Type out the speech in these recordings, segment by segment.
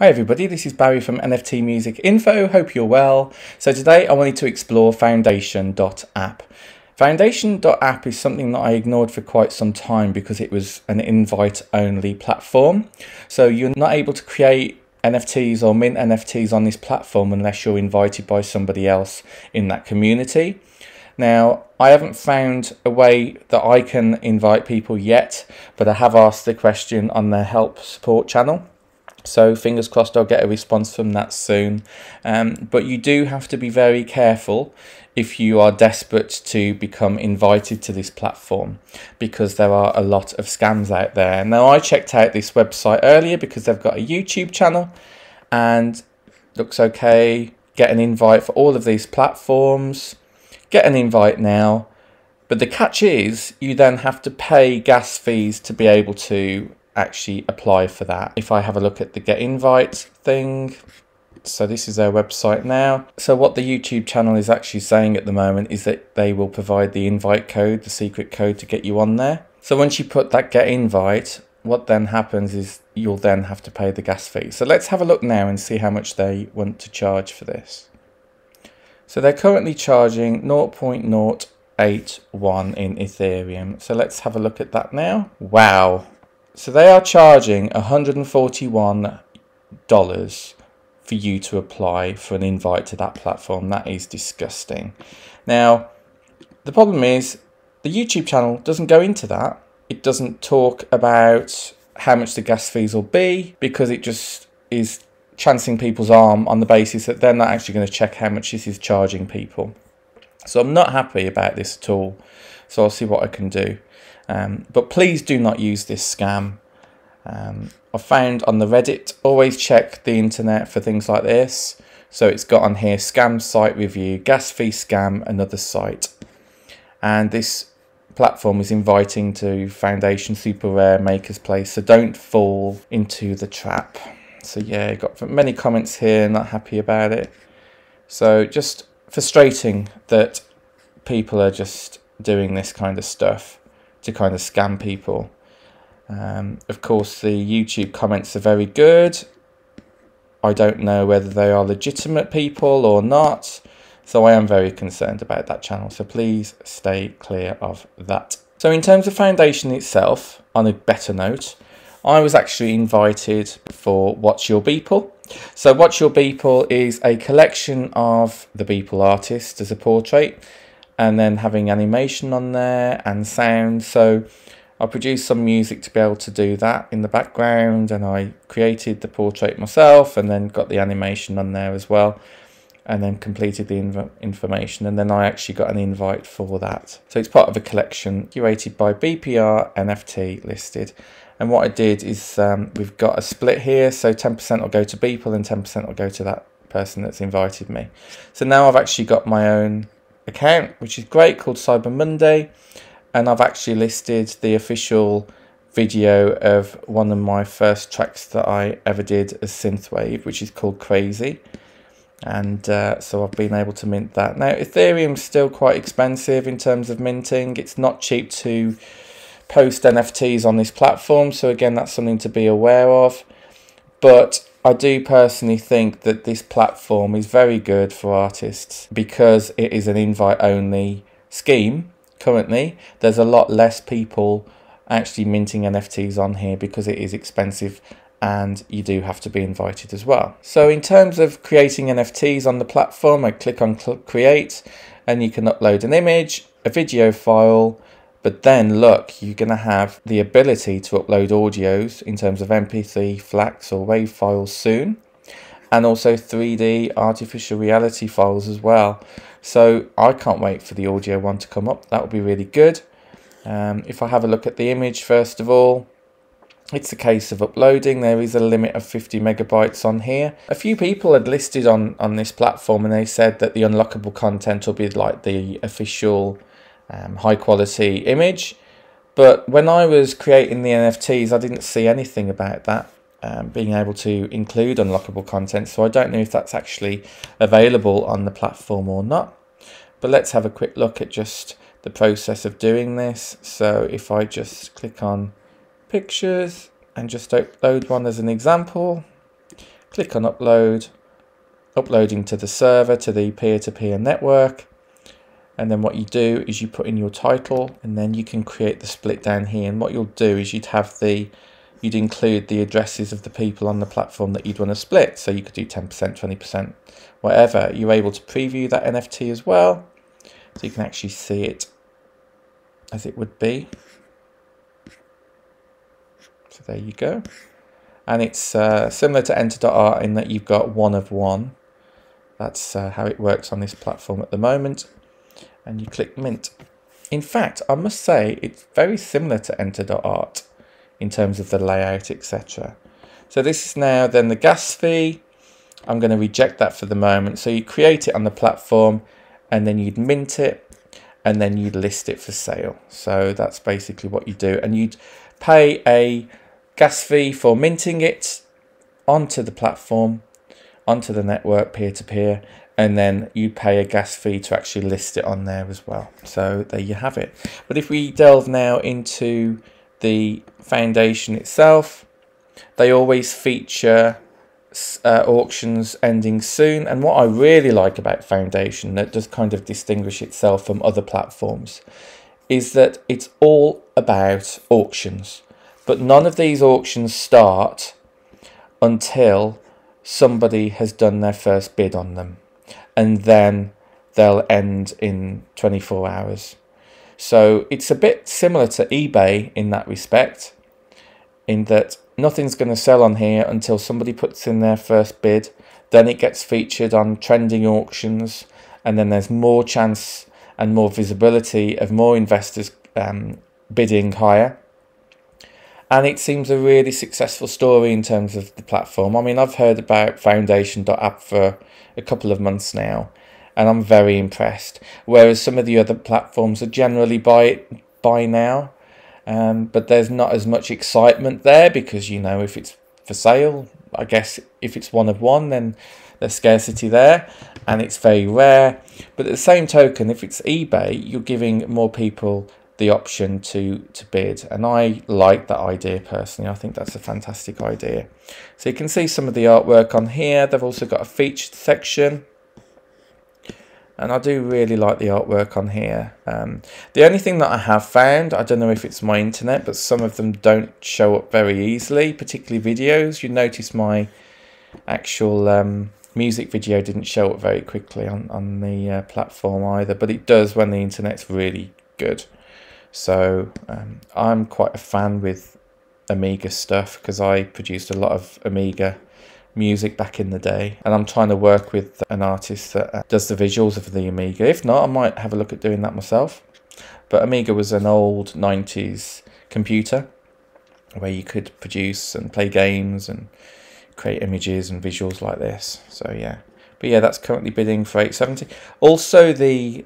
Hi everybody, this is Barry from NFT Music Info, hope you're well. So today I wanted to explore foundation.app. Foundation.app is something that I ignored for quite some time because it was an invite-only platform. So you're not able to create NFTs or mint NFTs on this platform unless you're invited by somebody else in that community. Now, I haven't found a way that I can invite people yet, but I have asked the question on their help support channel. So fingers crossed I'll get a response from that soon. But you do have to be very careful if you are desperate to become invited to this platform, because there are a lot of scams out there. Now, I checked out this website earlier because they've got a YouTube channel and looks okay. Get an invite for all of these platforms. Get an invite now. But the catch is you then have to pay gas fees to be able to actually apply for that. If I have a look at the get invite thing, so this is their website now. So what the YouTube channel is actually saying at the moment is that they will provide the invite code, the secret code to get you on there. So once you put that get invite, what then happens is you'll then have to pay the gas fee. So let's have a look now and see how much they want to charge for this. So they're currently charging 0.081 in Ethereum. So let's have a look at that now. Wow. So they are charging $141 for you to apply for an invite to that platform. That is disgusting. Now, the problem is the YouTube channel doesn't go into that. It doesn't talk about how much the gas fees will be, because it just is chancing people's arm on the basis that they're not actually going to check how much this is charging people. So I'm not happy about this at all. So I'll see what I can do. But please do not use this scam. I found on the Reddit, always check the internet for things like this. So it's got on here, scam site review, gas fee scam, another site. And this platform is inviting to Foundation Super Rare Maker's Place. So don't fall into the trap. So yeah, got many comments here, not happy about it. So just frustrating that people are just doing this kind of stuff to kind of scam people. Of course, the YouTube comments are very good. I don't know whether they are legitimate people or not, so I am very concerned about that channel, so please stay clear of that. So in terms of Foundation itself, on a better note, I was actually invited for What's Your Beeple. So What's Your Beeple is a collection of the Beeple artist as a portrait, and then having animation on there and sound. So I produced some music to be able to do that in the background, and I created the portrait myself and then got the animation on there as well, and then completed the information, and then I actually got an invite for that. So it's part of a collection curated by BPR NFT listed. And what I did is we've got a split here, so 10% will go to Beeple and 10% will go to that person that's invited me. So now I've actually got my own account, which is great, called Cyber Monday, and I've actually listed the official video of one of my first tracks that I ever did as Synthwave, which is called Crazy, and so I've been able to mint that. Now, Ethereum's still quite expensive in terms of minting. It's not cheap to post NFTs on this platform, so again, that's something to be aware of, but I do personally think that this platform is very good for artists because it is an invite-only scheme currently. There's a lot less people actually minting NFTs on here because it is expensive and you do have to be invited as well. So in terms of creating NFTs on the platform, I click on Create and you can upload an image, a video file, but then look, you're going to have the ability to upload audios in terms of MP3, FLAC or WAV files soon, and also 3D artificial reality files as well. So I can't wait for the audio one to come up. That would be really good. If I have a look at the image, first of all, it's a case of uploading. There is a limit of 50 megabytes on here. A few people had listed on this platform and they said that the unlockable content will be like the official high quality image, but when I was creating the NFTs, I didn't see anything about that being able to include unlockable content, so I don't know if that's actually available on the platform or not. But let's have a quick look at just the process of doing this. So if I just click on pictures and just upload one as an example, click on upload, uploading to the server, to the peer-to-peer network. And then what you do is you put in your title, and then you can create the split down here. And what you'll do is you'd include the addresses of the people on the platform that you'd want to split. So you could do 10%, 20%, whatever. You're able to preview that NFT as well. So you can actually see it as it would be. So there you go. And it's similar to enter.art in that you've got one of one. That's how it works on this platform at the moment. And you click mint. In fact, I must say it's very similar to enter.art in terms of the layout, etc. So this is now then the gas fee. I'm going to reject that for the moment. So you create it on the platform and then you'd mint it and then you'd list it for sale. So that's basically what you do. And you'd pay a gas fee for minting it onto the platform, onto the network peer-to-peer. And then you pay a gas fee to actually list it on there as well. So there you have it. But if we delve now into the Foundation itself, they always feature auctions ending soon. And what I really like about Foundation that does kind of distinguish itself from other platforms is that it's all about auctions. But none of these auctions start until somebody has done their first bid on them. And then they'll end in 24 hours. So it's a bit similar to eBay in that respect, in that nothing's going to sell on here until somebody puts in their first bid. Then it gets featured on trending auctions, and then there's more chance and more visibility of more investors bidding higher. And it seems a really successful story in terms of the platform. I mean, I've heard about foundation.app for a couple of months now, and I'm very impressed. Whereas some of the other platforms are generally buy now, but there's not as much excitement there because, you know, if it's for sale, I guess if it's one of one, then there's scarcity there and it's very rare. But at the same token, if it's eBay, you're giving more people the option to bid, and I like that idea personally. I think that's a fantastic idea. So you can see some of the artwork on here. They've also got a featured section, and I do really like the artwork on here. The only thing that I have found, I don't know if it's my internet, but some of them don't show up very easily, particularly videos. You notice my actual music video didn't show up very quickly on the platform either, but it does when the internet's really good. So I'm quite a fan with Amiga stuff because I produced a lot of Amiga music back in the day, and I'm trying to work with an artist that does the visuals of the Amiga. If not, I might have a look at doing that myself. But Amiga was an old 90s computer where you could produce and play games and create images and visuals like this. So yeah, but yeah, that's currently bidding for 870. Also, the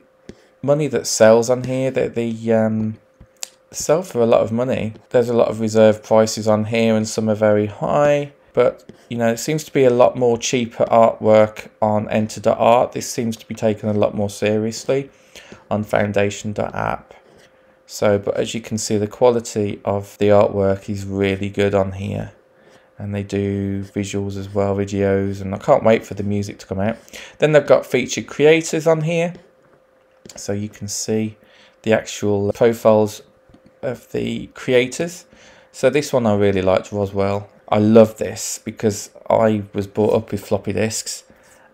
money that sells on here, that they sell for a lot of money. There's a lot of reserve prices on here, and some are very high, but you know, it seems to be a lot more cheaper artwork on enter.art. This seems to be taken a lot more seriously on foundation.app. So, but as you can see, the quality of the artwork is really good on here. And they do visuals as well, videos, and I can't wait for the music to come out. Then they've got featured creators on here. So you can see the actual profiles of the creators. So this one I really liked, Roswell. I love this because I was brought up with floppy disks,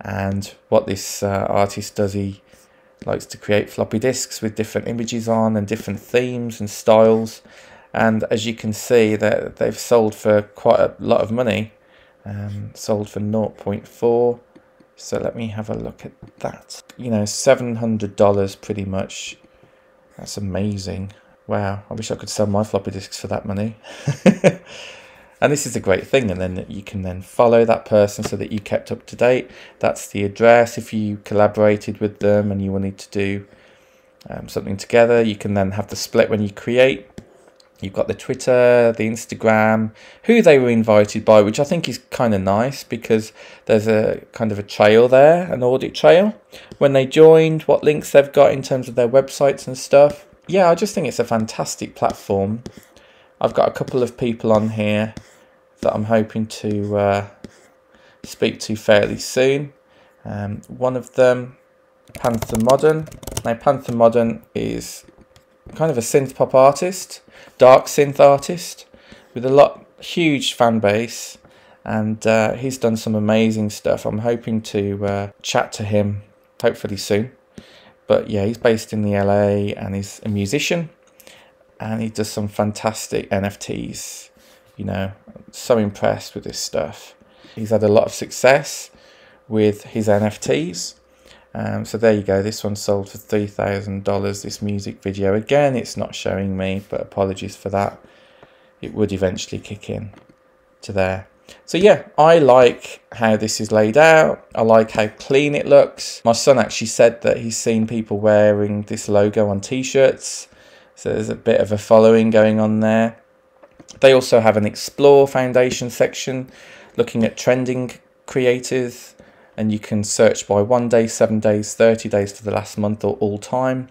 and what this artist does, he likes to create floppy disks with different images on and different themes and styles. And as you can see, that they've sold for quite a lot of money, sold for 0.4. So let me have a look at that. You know, $700 pretty much. That's amazing. Wow, I wish I could sell my floppy disks for that money. And this is a great thing. And then you can then follow that person so that you kept up to date. That's the address. If you collaborated with them and you wanted to do something together, you can then have the split when you create. You've got the Twitter, the Instagram, who they were invited by, which I think is kind of nice because there's a kind of a trail there, an audit trail. When they joined, what links they've got in terms of their websites and stuff. Yeah, I just think it's a fantastic platform. I've got a couple of people on here that I'm hoping to speak to fairly soon. One of them, Panther Modern. Now Panther Modern is kind of a synth pop artist, dark synth artist with a huge fan base, and he's done some amazing stuff. I'm hoping to chat to him hopefully soon. But yeah, he's based in the LA and he's a musician and he does some fantastic NFTs. You know, I'm so impressed with this stuff. He's had a lot of success with his NFTs. So there you go, this one sold for $3,000, this music video. Again, it's not showing me, but apologies for that. It would eventually kick in to there. So yeah, I like how this is laid out. I like how clean it looks. My son actually said that he's seen people wearing this logo on t-shirts. So there's a bit of a following going on there. They also have an Explore Foundation section looking at trending creators. And you can search by 1 day, 7 days, 30 days for the last month or all time.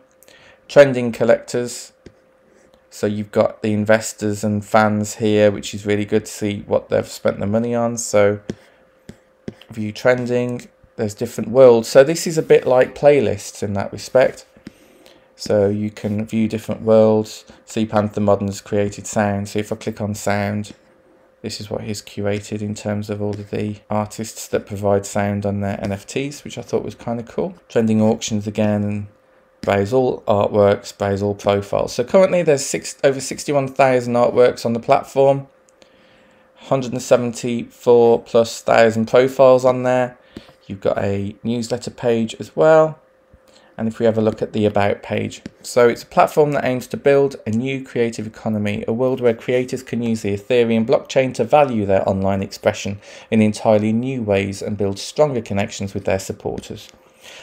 Trending collectors. So you've got the investors and fans here, which is really good to see what they've spent their money on. So view trending, there's different worlds. So this is a bit like playlists in that respect. So you can view different worlds, see Panther Modern's created sound. So if I click on sound, this is what he's curated in terms of all of the artists that provide sound on their NFTs, which I thought was kind of cool. Trending auctions again, and browse all artworks, browse all profiles. So currently there's over 61,000 artworks on the platform, 174,000+ profiles on there. You've got a newsletter page as well. And if we have a look at the About page. So it's a platform that aims to build a new creative economy, a world where creators can use the Ethereum blockchain to value their online expression in entirely new ways and build stronger connections with their supporters.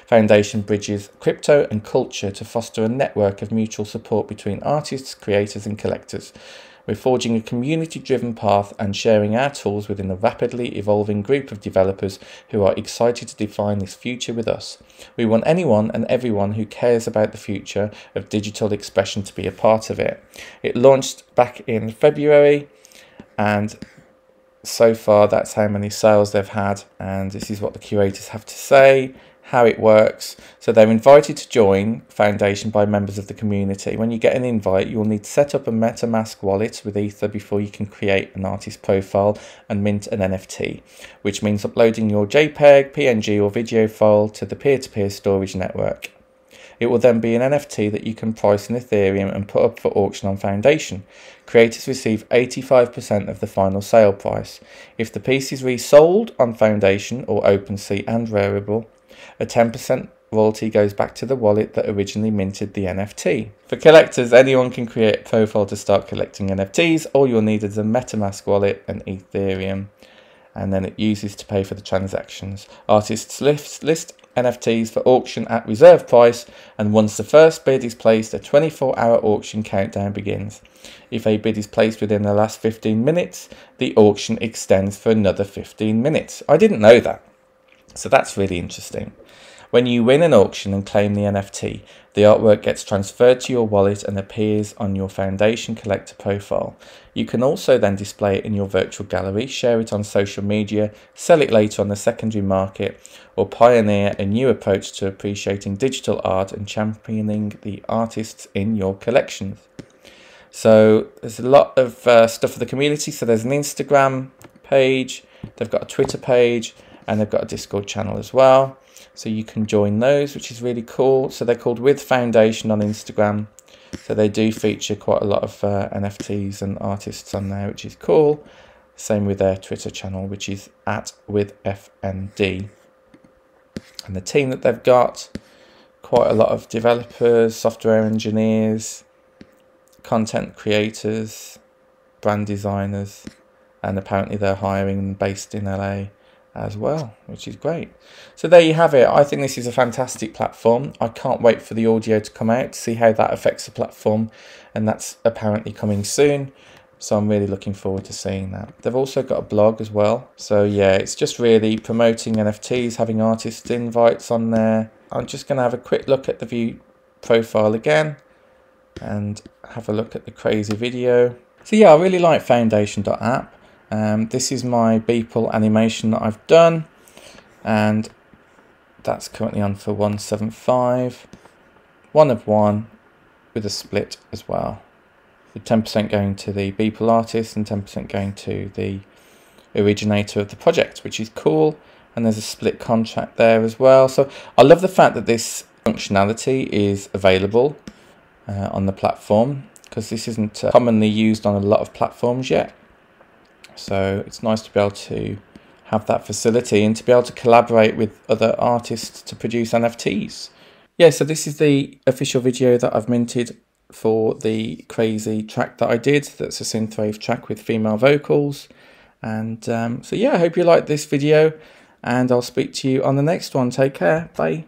Foundation bridges crypto and culture to foster a network of mutual support between artists, creators and collectors. We're forging a community-driven path and sharing our tools within a rapidly evolving group of developers who are excited to define this future with us. We want anyone and everyone who cares about the future of digital expression to be a part of it. It launched back in February, and so far that's how many sales they've had, and this is what the curators have to say. How it works. So they're invited to join Foundation by members of the community. When you get an invite, you'll need to set up a MetaMask wallet with Ether before you can create an artist profile and mint an NFT, which means uploading your JPEG, PNG or video file to the peer-to-peer storage network. It will then be an NFT that you can price in Ethereum and put up for auction on Foundation. Creators receive 85% of the final sale price. If the piece is resold on Foundation or OpenSea and Rarible, a 10% royalty goes back to the wallet that originally minted the NFT. For collectors, anyone can create a profile to start collecting NFTs. All you'll need is a MetaMask wallet and Ethereum, and then it uses to pay for the transactions. Artists list NFTs for auction at reserve price, and once the first bid is placed, a 24-hour auction countdown begins. If a bid is placed within the last 15 minutes, the auction extends for another 15 minutes. I didn't know that. So that's really interesting. When you win an auction and claim the NFT, the artwork gets transferred to your wallet and appears on your Foundation collector profile. You can also then display it in your virtual gallery, share it on social media, sell it later on the secondary market, or pioneer a new approach to appreciating digital art and championing the artists in your collections. So there's a lot of stuff for the community. So there's an Instagram page, they've got a Twitter page, and they've got a Discord channel as well. So you can join those, which is really cool. So they're called With Foundation on Instagram. So they do feature quite a lot of NFTs and artists on there, which is cool. Same with their Twitter channel, which is at withfnd. And the team that they've got, quite a lot of developers, software engineers, content creators, brand designers, and apparently they're hiring based in LA as well, which is great. So there you have it. I think this is a fantastic platform. I can't wait for the audio to come out to see how that affects the platform, and that's apparently coming soon. So I'm really looking forward to seeing that. They've also got a blog as well. So yeah, it's just really promoting NFTs, having artist invites on there. I'm just going to have a quick look at the view profile again and have a look at the crazy video. So yeah, I really like foundation.app. This is my Beeple animation that I've done, and that's currently on for 175, one of one, with a split as well, with 10% going to the Beeple artist and 10% going to the originator of the project, which is cool. And there's a split contract there as well. So I love the fact that this functionality is available on the platform, because this isn't commonly used on a lot of platforms yet. So it's nice to be able to have that facility and to be able to collaborate with other artists to produce NFTs. Yeah, so this is the official video that I've minted for the crazy track that I did. That's a Synthwave track with female vocals. And so yeah, I hope you liked this video, and I'll speak to you on the next one. Take care. Bye.